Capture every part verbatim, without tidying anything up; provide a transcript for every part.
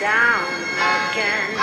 down again.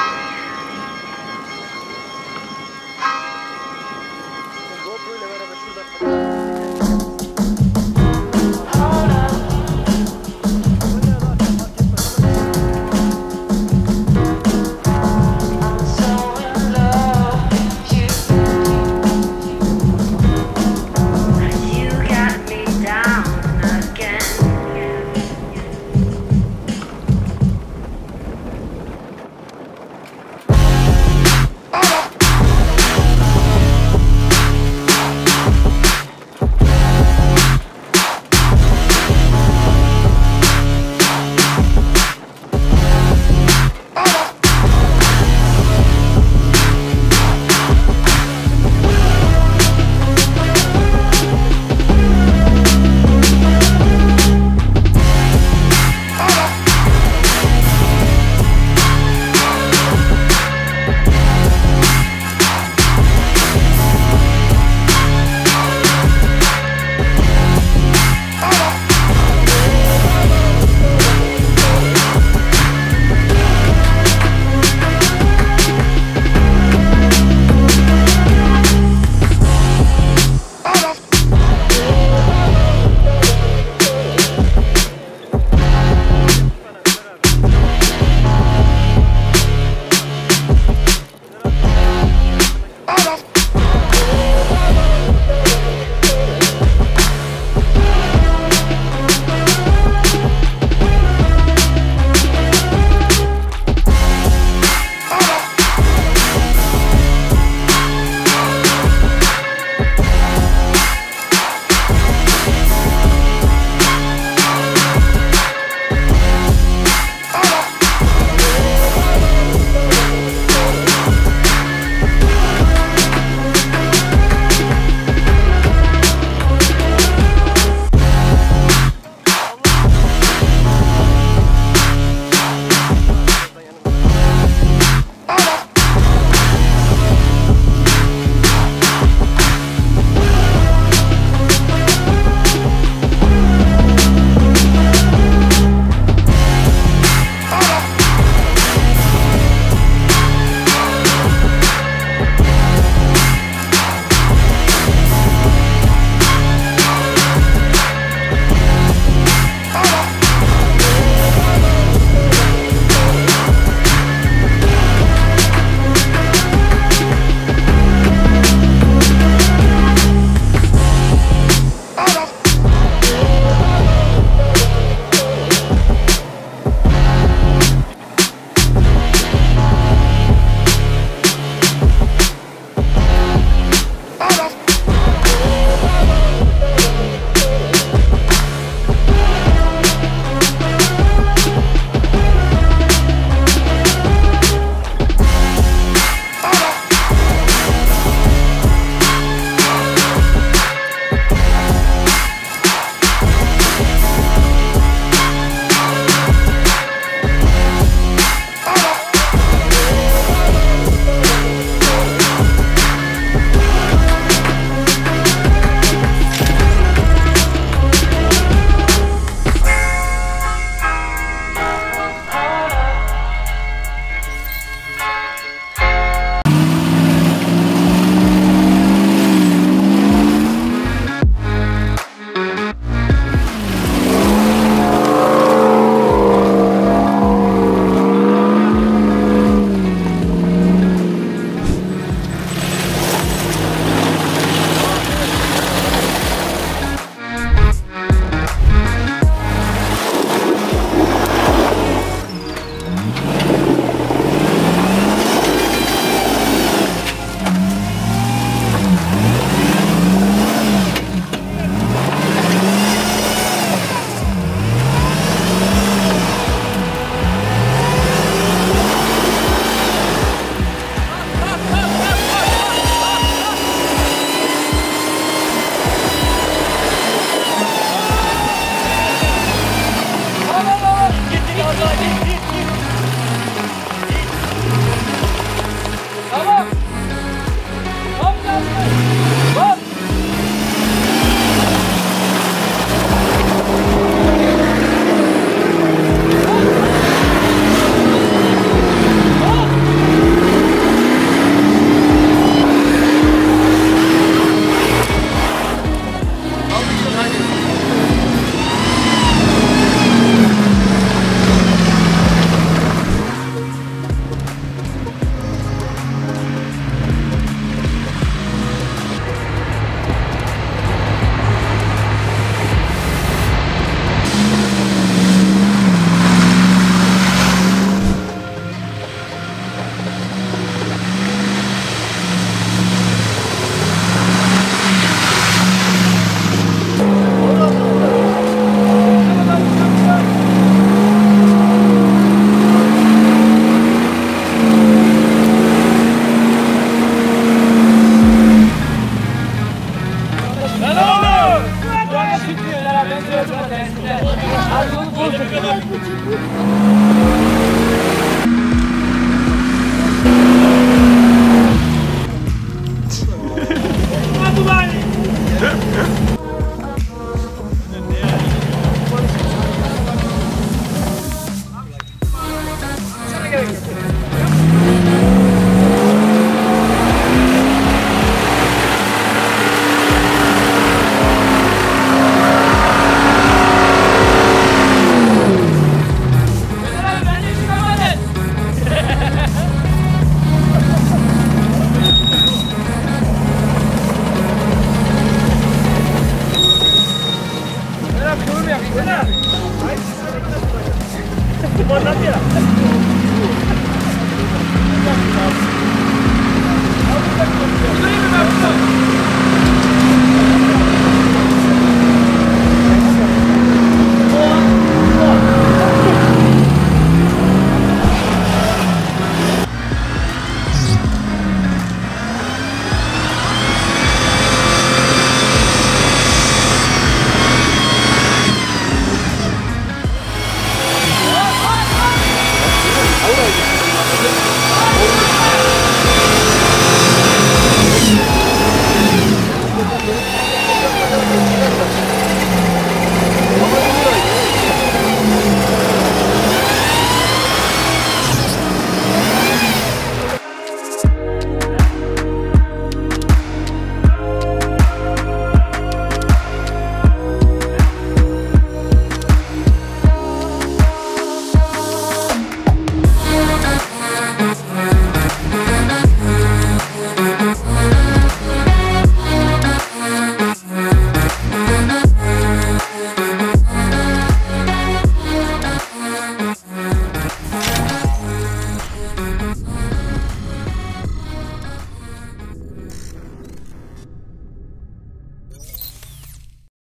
można zbierać.